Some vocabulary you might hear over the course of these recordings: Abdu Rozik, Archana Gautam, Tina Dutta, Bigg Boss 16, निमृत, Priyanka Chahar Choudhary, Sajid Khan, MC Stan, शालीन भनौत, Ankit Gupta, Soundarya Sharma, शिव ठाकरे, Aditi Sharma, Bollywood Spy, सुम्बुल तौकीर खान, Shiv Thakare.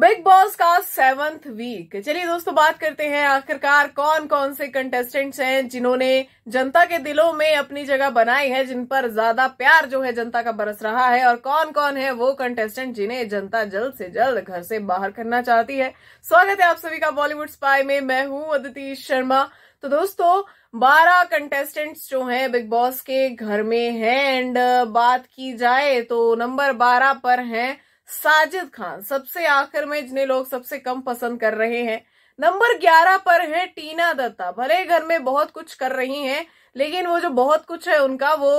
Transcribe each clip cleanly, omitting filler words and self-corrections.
Big Boss का 7th week. चलिए दोस्तों बात करते हैं आखिरकार कौन कौन से कंटेस्टेंट्स हैं जिन्होंने जनता के दिलों में अपनी जगह बनाई है, जिन पर ज्यादा प्यार जो है जनता का बरस रहा है, और कौन कौन है वो कंटेस्टेंट जिन्हें जनता जल्द से जल्द घर से बाहर करना चाहती है। स्वागत है आप सभी का बॉलीवुड स्पाई में, मैं हूं अदिति शर्मा। तो दोस्तों 12 कंटेस्टेंट्स जो हैं बिग बॉस के घर में हैं, एंड बात की जाए तो नंबर 12 पर हैं साजिद खान, सबसे आखिर में जिन्हें लोग सबसे कम पसंद कर रहे हैं। नंबर 11 पर है टीना दत्ता, भले घर में बहुत कुछ कर रही हैं लेकिन वो जो बहुत कुछ है उनका वो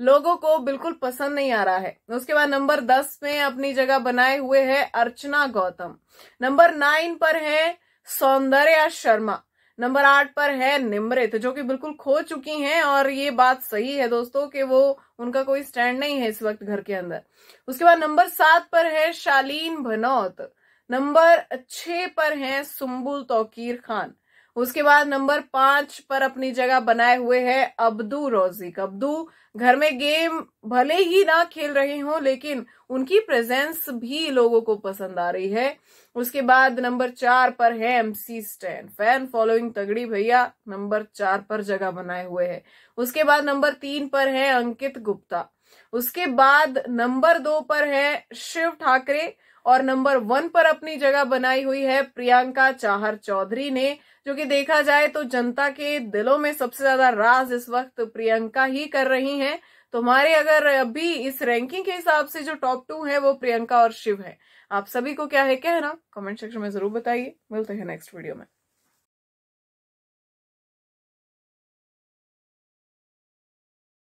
लोगों को बिल्कुल पसंद नहीं आ रहा है। उसके बाद नंबर 10 में अपनी जगह बनाए हुए है अर्चना गौतम, नंबर 9 पर है सौंदर्या शर्मा, नंबर 8 पर है निमृत, जो कि बिल्कुल खो चुकी हैं, और ये बात सही है दोस्तों कि वो उनका कोई स्टैंड नहीं है इस वक्त घर के अंदर। उसके बाद नंबर 7 पर है शालीन भनौत, नंबर 6 पर है सुम्बुल तौकीर खान, उसके बाद नंबर 5 पर अपनी जगह बनाए हुए है अब्दू रोजिक। अब्दू घर में गेम भले ही ना खेल रहे हों लेकिन उनकी प्रेजेंस भी लोगों को पसंद आ रही है। उसके बाद नंबर 4 पर है एमसी स्टैन, फैन फॉलोइंग तगड़ी भैया, नंबर 4 पर जगह बनाए हुए है। उसके बाद नंबर 3 पर है अंकित गुप्ता, उसके बाद नंबर 2 पर है शिव ठाकरे, और नंबर 1 पर अपनी जगह बनाई हुई है प्रियंका चाहर चौधरी ने, जो कि देखा जाए तो जनता के दिलों में सबसे ज्यादा राज इस वक्त प्रियंका ही कर रही हैं। तो हमारे अगर अभी इस रैंकिंग के हिसाब से जो टॉप 2 है वो प्रियंका और शिव है। आप सभी को क्या है कहना, कमेंट सेक्शन में जरूर बताइए। मिलते हैं नेक्स्ट वीडियो में।